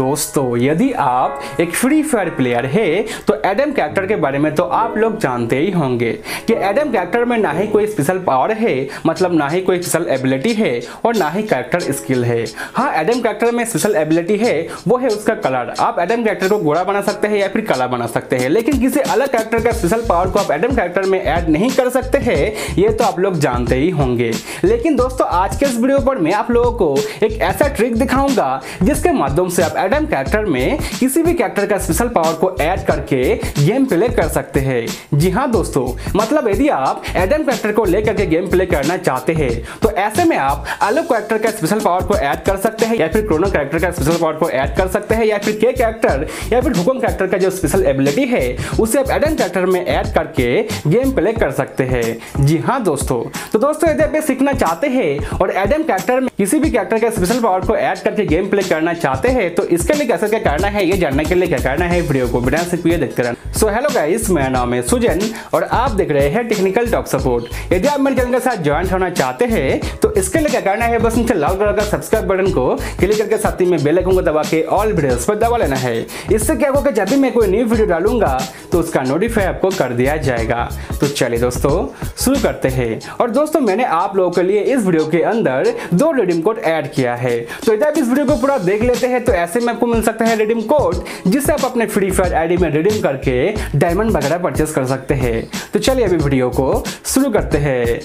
दोस्तों यदि आप एक फ्री फायर प्लेयर है तो एडम कैरेक्टर के बारे में तो आप लोग जानते ही होंगे कि एडम कैरेक्टर में ना ही कोई स्पेशल पावर है, मतलब ना ही कोई स्पेशल एबिलिटी है और ना ही कैरेक्टर स्किल है। हाँ, एडम कैरेक्टर में स्पेशल एबिलिटी है, वो है उसका कलर। आप एडम कैरेक्टर को गोरा बना सकते हैं या फिर काला बना सकते हैं, लेकिन किसी अलग कैरेक्टर का स्पेशल पावर को आप एडम कैरेक्टर में ऐड नहीं कर सकते हैं, ये तो आप लोग जानते ही होंगे। लेकिन दोस्तों आज के इस वीडियो पर मैं आप लोगों को एक ऐसा ट्रिक दिखाऊंगा जिसके माध्यम से आप एडम कैरेक्टर में किसी भी कैरेक्टर का स्पेशल पावर को ऐड करके गेम प्ले कर सकते हैं। जी हाँ दोस्तों, मतलब यदि आप एडम कैरेक्टर को लेकर के गेम प्ले करना चाहते हैं तो ऐसे में आप आलोक कैरेक्टर का स्पेशल पावर को ऐड कर सकते हैं या फिर क्रोनो कैरेक्टर का स्पेशल पावर को ऐड कर सकते हैं या फिर के कैरेक्टर या फिर हुकुम कैरेक्टर का जो स्पेशल एबिलिटी है उसे आप एडम कैरेक्टर में ऐड करके गेम प्ले कर सकते हैं। जी हाँ दोस्तों, तो दोस्तों यदि आप सीखना चाहते हैं और एडम कैरेक्टर में किसी भी कैरेक्टर के स्पेशल पावर को ऐड करके गेम प्ले करना चाहते हैं तो इसके लिए कैसे क्या करना है, ये जानने के लिए क्या करना है वीडियो को बिना स्किप किए देखते रहना। सो हेलो गाइस, मेरा नाम है सुजन और आप देख रहे हैं टेक्निकल टॉक सपोर्ट। यदि आप मेरे चैनल के साथ ज्वाइन होना चाहते हैं तो इसके लिए क्या करना है, बस नीचे लाल कलर का सब्सक्राइब बटन को क्लिक करके साथ ही में बेल आइकन को दबा के ऑल वीडियोस पर दबा लेना है। इससे क्या होगा कि जब भी मैं कोई न्यू वीडियो डालूंगा तो उसका नोटिफाई आपको कर दिया जाएगा। तो चलिए दोस्तों शुरू करते हैं। और दोस्तों मैंने आप लोगों के लिए इस वीडियो के अंदर 2 रिडीम कोड ऐड किया है, तो यदि आप इस वीडियो को पूरा देख लेते हैं तो ऐसे में आपको मिल सकता है रिडीम कोड, जिससे आप अपने फ्री फायर आईडी में रिडीम करके डायमंड वगैरह परचेस कर सकते हैं। तो चलिए अभी वीडियो को शुरू करते हैं।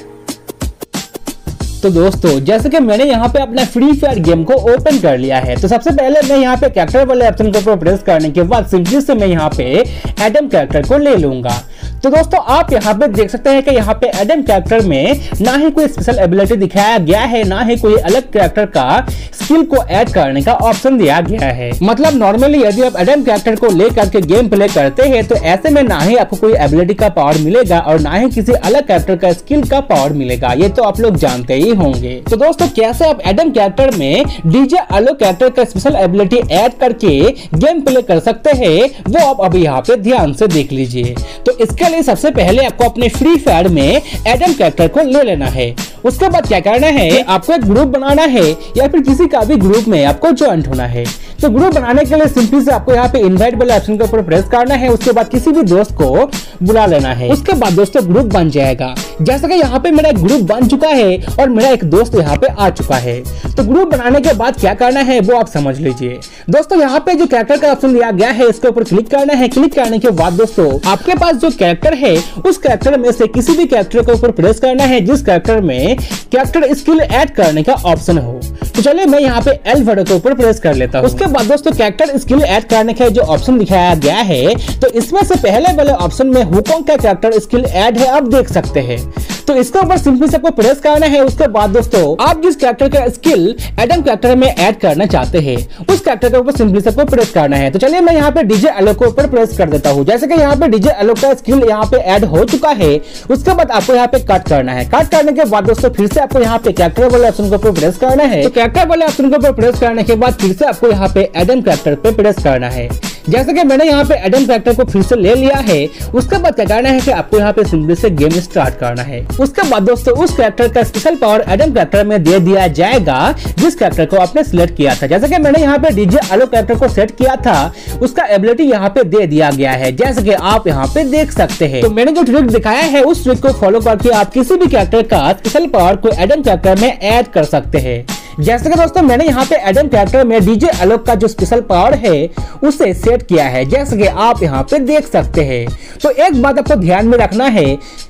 तो दोस्तों जैसे कि मैंने यहाँ पे अपना फ्री फायर गेम को ओपन कर लिया है, तो सबसे पहले मैं यहाँ पे कैरेक्टर वाले ऑप्शन को प्रेस करने के बाद सिंपली से मैं यहाँ पे एडम कैरेक्टर को ले लूंगा। तो दोस्तों आप यहाँ पे देख सकते हैं कि यहाँ पे एडम कैरेक्टर में ना ही कोई स्पेशल एबिलिटी दिखाया गया है, ना ही कोई अलग कैरेक्टर का स्किल को ऐड करने का ऑप्शन दिया गया है। मतलब नॉर्मली यदि आप एडम कैरेक्टर को लेकर के गेम प्ले करते हैं तो ऐसे में ना ही आपको कोई एबिलिटी का पावर मिलेगा और ना ही किसी अलग कैरेक्टर का स्किल का पावर मिलेगा, ये तो आप लोग जानते ही होंगे। तो दोस्तों कैसे आप एडम कैरेक्टर में डीजे आलोक कैरेक्टर का स्पेशल एबिलिटी ऐड करके गेम प्ले कर सकते हैं, वो आप अभी यहाँ पे ध्यान से देख लीजिए। तो इसके लिए सबसे पहले आपको अपने फ्री फायर में एडम कैरेक्टर को ले लेना है। उसके बाद क्या करना है, आपको एक ग्रुप बनाना है या फिर किसी का भी ग्रुप में आपको ज्वाइन होना है। तो ग्रुप बनाने के लिए सिंपली से आपको यहाँ पे इनवाइट वाले ऑप्शन के ऊपर प्रेस करना है, उसके बाद किसी भी दोस्त को बुला लेना है। उसके बाद दोस्तों ग्रुप बन जाएगा। जैसे कि यहाँ पे मेरा ग्रुप बन चुका है और मेरा एक दोस्त यहाँ पे आ चुका है। तो ग्रुप बनाने के बाद क्या करना है वो आप समझ लीजिए। दोस्तों यहाँ पे जो कैरेक्टर का ऑप्शन दिया गया है इसके ऊपर क्लिक करना है। क्लिक करने के बाद दोस्तों आपके पास जो कैरेक्टर है उस कैरेक्टर में से किसी भी कैरेक्टर के ऊपर प्रेस करना है जिस कैरेक्टर में कैरेक्टर स्किल ऐड करने का ऑप्शन हो। तो चलिए मैं यहाँ पे एल बटन के ऊपर प्रेस कर लेता हूँ। बाद दोस्तों कैरेक्टर स्किल ऐड करने का जो ऑप्शन दिखाया गया है तो इसमें से पहले वाले ऑप्शन में हुकुम का कैरेक्टर स्किल ऐड है, आप देख सकते हैं। तो इसके ऊपर सिंपली से आपको प्रेस करना है। उसके बाद दोस्तों आप जिस कैरेक्टर का स्किल एडम कैरेक्टर में ऐड करना चाहते हैं उस कैरेक्टर के ऊपर सिंपली से आपको प्रेस करना है। तो चलिए मैं यहाँ पे डीजे आलोक के ऊपर प्रेस कर देता हूँ। जैसे कि यहाँ पे डीजे आलोक का स्किल यहाँ पे ऐड हो चुका है। उसके बाद आपको यहाँ पे कट करना है। कट करने के बाद दोस्तों फिर से आपको यहाँ पे कैरेक्टर वाले ऑप्शन के ऊपर प्रेस करना है। तो कैरेक्टर वाले ऑप्शन के ऊपर प्रेस करने के बाद फिर से आपको यहाँ पे एडम कैरेक्टर पे प्रेस करना है। जैसे कि मैंने यहाँ पे एडम कैरेक्टर को फिर से ले लिया है। उसके बाद क्या करना है कि आपको यहाँ पे सिंपली से गेम स्टार्ट करना है। उसके बाद दोस्तों उस कैरेक्टर का स्पेशल पावर एडम कैरेक्टर में दे दिया जाएगा जिस कैरेक्टर को आपने सिलेक्ट किया था। जैसे कि मैंने यहाँ पे डीजे आलोक कैरेक्टर को सेट किया था, उसका एबिलिटी यहाँ पे दे दिया गया है, जैसे कि आप यहाँ पे देख सकते हैं। तो मैंने जो ट्रिक दिखाया है उस ट्रिक को फॉलो करके आप किसी भी कैरेक्टर का स्पेशल पावर को एडम कैरेक्टर में ऐड कर सकते हैं। जैसे कि दोस्तों मैंने यहाँ पे एडम कैरेक्टर में डीजे आलोक का जो स्पेशल पावर है उसे सेट किया है, जैसे कि आप यहाँ पे देख सकते हैं। तो एक बात आपको ध्यान में रखना है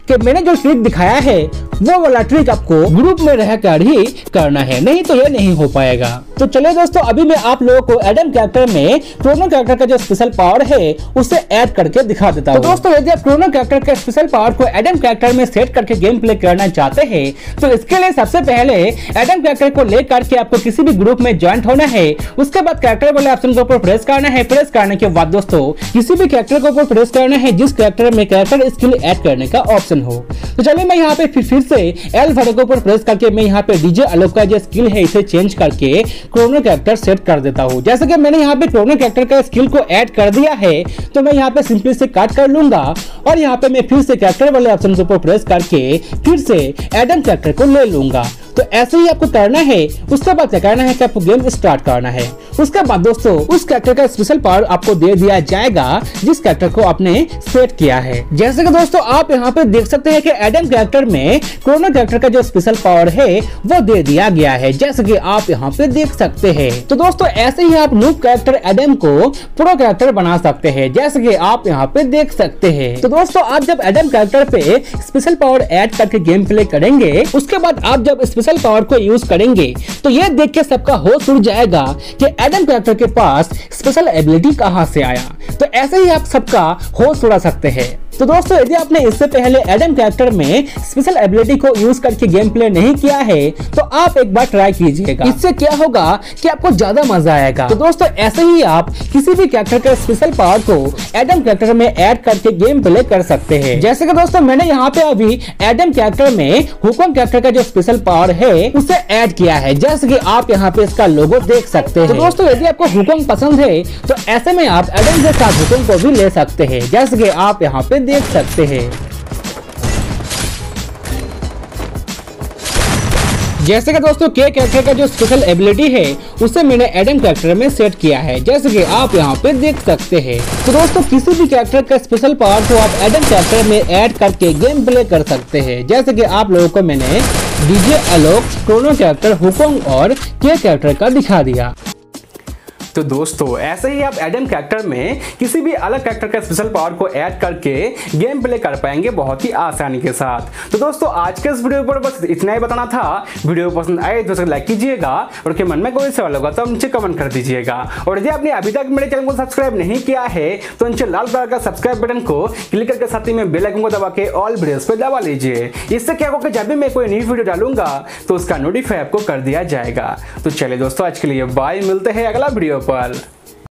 कि मैंने जो ट्रिक दिखाया है वो वाला ट्रिक आपको ग्रुप में रहकर ही करना है, नहीं तो ये नहीं हो पाएगा। तो चलिए दोस्तों अभी मैं आप लोगों को एडम कैरेक्टर में क्रोनो कैरेक्टर का जो स्पेशल पावर है उसे ऐड करके दिखा देता हूँ। तो दोस्तों यदि आप क्रोनो कैरेक्टर के स्पेशल पावर को एडम कैरेक्टर में सेट करके गेम प्ले करना चाहते हैं तो इसके लिए सबसे पहले एडम कैरेक्टर को लेकर कि आपको किसी भी ग्रुप में ज्वाइन होना है। उसके बाद कैरेक्टर वाले ऑप्शन के ऊपर प्रेस करना है। प्रेस करने के बाद दोस्तों किसी भी कैरेक्टर के ऊपर प्रेस करना है जिस कैरेक्टर में कैरेक्टर स्किल ऐड करने का ऑप्शन हो। तो चलिए मैं यहाँ पे फिर से एल बटन के ऊपर प्रेस करके मैं यहाँ पे डीजे आलोक का जो स्किल है इसे चेंज करके क्रोनो कैरेक्टर सेट कर देता हूँ। जैसे कि मैंने यहाँ पे क्रोनो कैरेक्टर का स्किल को ऐड कर दिया है तो मैं यहाँ पे सिंपली से कट कर लूंगा और यहाँ पे मैं फिर से कैरेक्टर वाले ऑप्शन के ऊपर प्रेस करके फिर से एडम कैरेक्टर को ले लूंगा। तो ऐसे ही आपको करना है। उसके बाद क्या करना है कि आपको गेम स्टार्ट करना है। उसके बाद दोस्तों उस कैरेक्टर का स्पेशल पावर आपको दे दिया जाएगा जिस कैरेक्टर को आपने सेट किया है। जैसे कि दोस्तों आप यहाँ पे देख सकते हैं कि एडम कैरेक्टर में क्रोनो कैरेक्टर का जो स्पेशल पावर है वो दे दिया गया है, जैसे कि आप यहाँ पे देख सकते हैं। तो दोस्तों ऐसे ही आप नूब कैरेक्टर एडम को प्रो कैरेक्टर बना सकते हैं, जैसे कि आप यहाँ पे देख सकते हैं। तो दोस्तों आप जब एडम कैरेक्टर पे स्पेशल पावर ऐड करके गेम प्ले करेंगे, उसके बाद आप जब स्पेशल पावर को यूज करेंगे तो ये देख के सबका होश उड़ जाएगा कि एडम कैरेक्टर के पास स्पेशल एबिलिटी कहाँ से आया। तो ऐसे ही आप सबका होश उड़ा सकते हैं। तो दोस्तों यदि आपने इससे पहले एडम कैरेक्टर में स्पेशल एबिलिटी को यूज करके गेम प्ले नहीं किया है तो आप एक बार ट्राई कीजिएगा, इससे क्या होगा कि आपको ज्यादा मजा आएगा। तो दोस्तों ऐसे ही आप किसी भी कैरेक्टर के स्पेशल पावर को एडम कैरेक्टर में ऐड करके गेम प्ले कर सकते हैं। जैसे कि दोस्तों मैंने यहाँ पे अभी एडम कैरेक्टर में हुकुम कैरेक्टर का जो स्पेशल पावर है उसे ऐड किया है, जैसे कि आप यहाँ पे इसका लोगो देख सकते हैं। तो दोस्तों यदि आपको हुकुम पसंद है तो ऐसे में आप एडम के साथ हुकुम को भी ले सकते हैं, जैसे कि आप यहाँ पे देख सकते हैं। जैसे कि दोस्तों के कैरेक्टर का जो स्पेशल एबिलिटी है उसे मैंने एडम कैरेक्टर में सेट किया है, जैसे कि आप यहाँ पे देख सकते हैं। तो दोस्तों किसी भी कैरेक्टर का स्पेशल पावर को आप एडम कैरेक्टर में ऐड करके गेम प्ले कर सकते हैं, जैसे कि आप लोगों को मैंने डीजे आलोक, क्रोनो कैरेक्टर, हुकुम और के कैरेक्टर का दिखा दिया। तो दोस्तों ऐसे ही आप एडम कैरेक्टर में किसी भी अलग कैरेक्टर का स्पेशल पावर को ऐड करके गेम प्ले कर पाएंगे बहुत ही आसानी के साथ। तो दोस्तों आज के इस वीडियो पर बस इतना ही बताना था। वीडियो पसंद आए तो लाइक कीजिएगा और के मन में कोई सवाल होगा तो नीचे कमेंट कर दीजिएगा। और यदि आपने अभी तक मेरे चैनल को सब्सक्राइब नहीं किया है तो नीचे लाल कलर का सब्सक्राइब बटन को क्लिक करके साथ ही में बेल आइकन को दबा के ऑल वीडियोस पर दबा लीजिए। इससे क्या होगा जब भी मैं कोई नई वीडियो डालूंगा तो उसका नोटिफाई आपको कर दिया जाएगा। तो चलिए दोस्तों आज के लिए बाय, मिलते हैं अगला वीडियो पर।